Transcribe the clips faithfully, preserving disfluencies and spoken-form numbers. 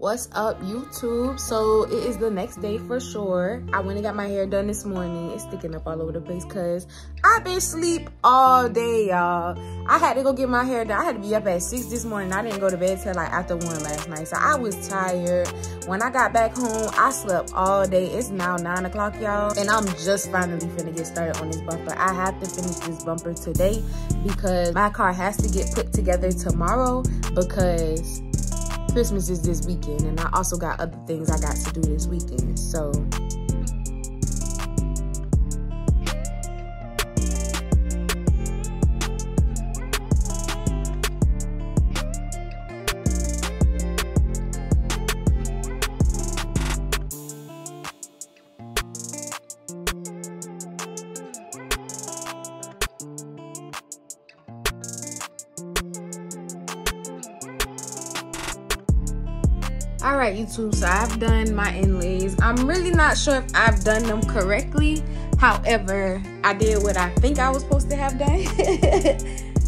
What's up, YouTube? So it is the next day for sure. I went and got my hair done this morning. It's sticking up all over the place because I've been asleep all day, y'all. I had to go get my hair done. I had to be up at six this morning. I didn't go to bed till like after one last night, so I was tired. When I got back home, I slept all day. It's now nine o'clock, y'all, and I'm just finally finna get started on this bumper. I have to finish this bumper today because my car has to get put together tomorrow because Christmas is this weekend, and I also got other things I got to do this weekend. So alright, YouTube, so I've done my inlays. I'm really not sure if I've done them correctly. However, I did what I think I was supposed to have done.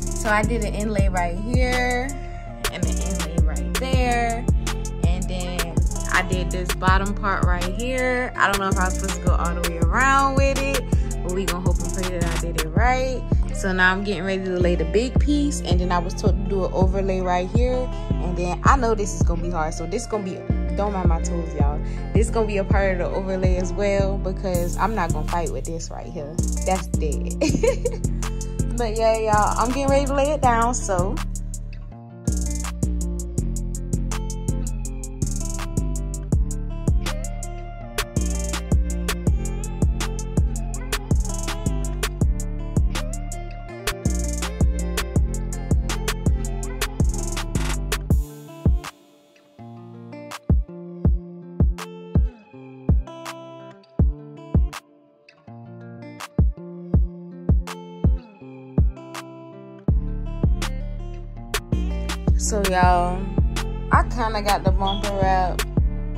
So I did an inlay right here and an inlay right there. And then I did this bottom part right here. I don't know if I was supposed to go all the way around with it, but we gonna hope and pray that I did it right. So now I'm getting ready to lay the big piece, and then I was told to do an overlay right here. And then I know this is gonna be hard, so this is gonna be, don't mind my toes, y'all. This is gonna be a part of the overlay as well because I'm not gonna fight with this right here. That's dead. But yeah, y'all, I'm getting ready to lay it down, so. So y'all, I kind of got the bumper wrap,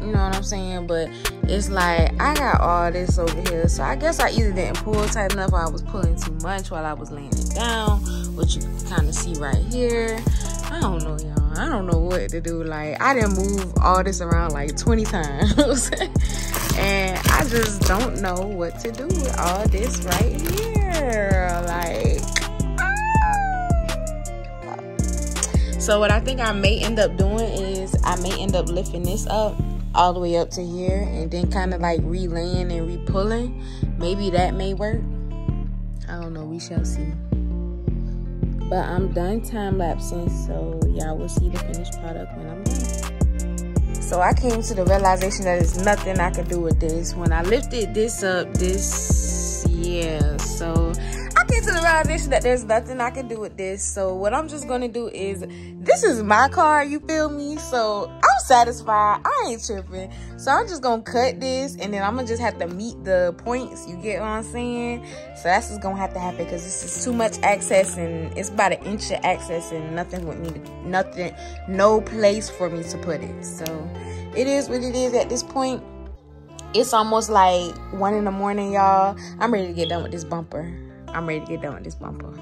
you know what I'm saying, but it's like I got all this over here, so I guess I either didn't pull tight enough or I was pulling too much while I was laying it down, which you can kind of see right here. I don't know, y'all, I don't know what to do. Like, I didn't move all this around like twenty times and I just don't know what to do with all this right here. Like, so what I think I may end up doing is I may end up lifting this up all the way up to here and then kind of like relaying and repulling. Maybe that may work. I don't know. We shall see. But I'm done time lapsing, so y'all will see the finished product when I'm done. So I came to the realization that there's nothing I could do with this. When I lifted this up, this, yeah, so I came to the realization that there's nothing I can do with this. So what I'm just gonna do is, this is my car, you feel me? So I'm satisfied, I ain't tripping. So I'm just gonna cut this, and then I'm gonna just have to meet the points, you get what I'm saying? So that's just gonna have to happen because this is too much access, and it's about an inch of access and nothing with me, to, nothing, no place for me to put it. So it is what it is at this point. It's almost like one in the morning, y'all. I'm ready to get done with this bumper. I'm ready to get done with this bumper.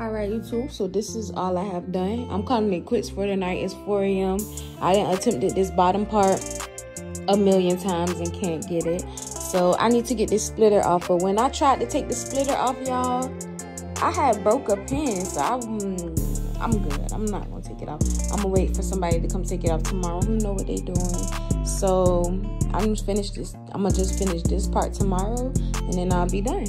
Alright, YouTube, so this is all I have done. I'm calling it quits for tonight. It's four A M I done attempted this bottom part a million times and can't get it. So I need to get this splitter off. But when I tried to take the splitter off, y'all, I had broke a pin. So I'm, I'm good. I'm not going to take it off. I'm going to wait for somebody to come take it off tomorrow. Who know what they doing. So I'm just finish this. I'm going to just finish this part tomorrow, and then I'll be done.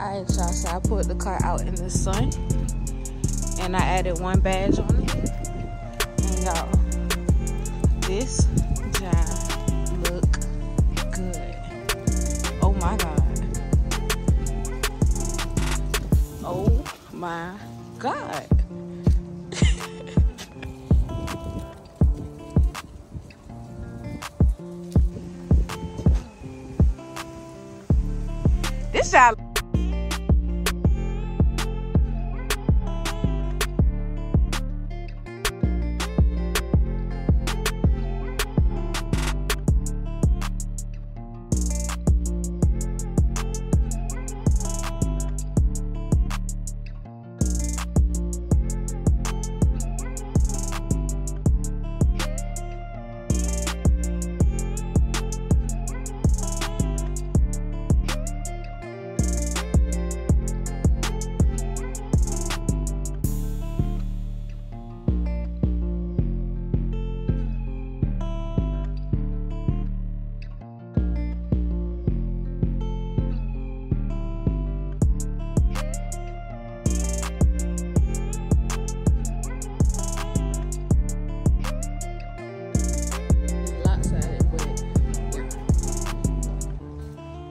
Alright, y'all, so I put the car out in the sun and I added one badge on it. And y'all, this job look good. Oh my god. Oh my god. This job.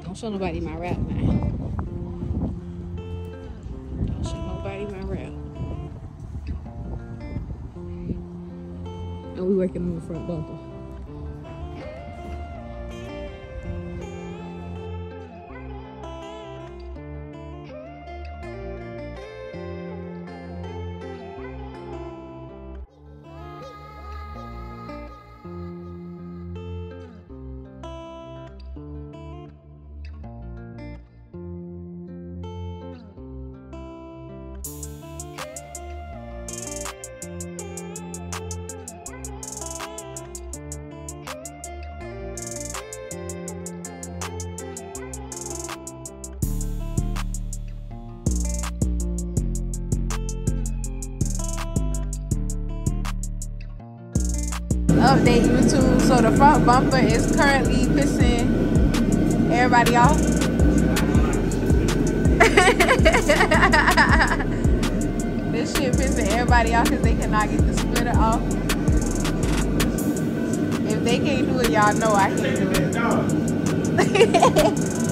Don't show nobody my rap, man. Don't show nobody my rap. And we working on the front bumper. Update YouTube. So the front bumper is currently pissing everybody off. This shit pissing everybody off because they cannot get the splitter off. If they can't do it, y'all know I can't do it.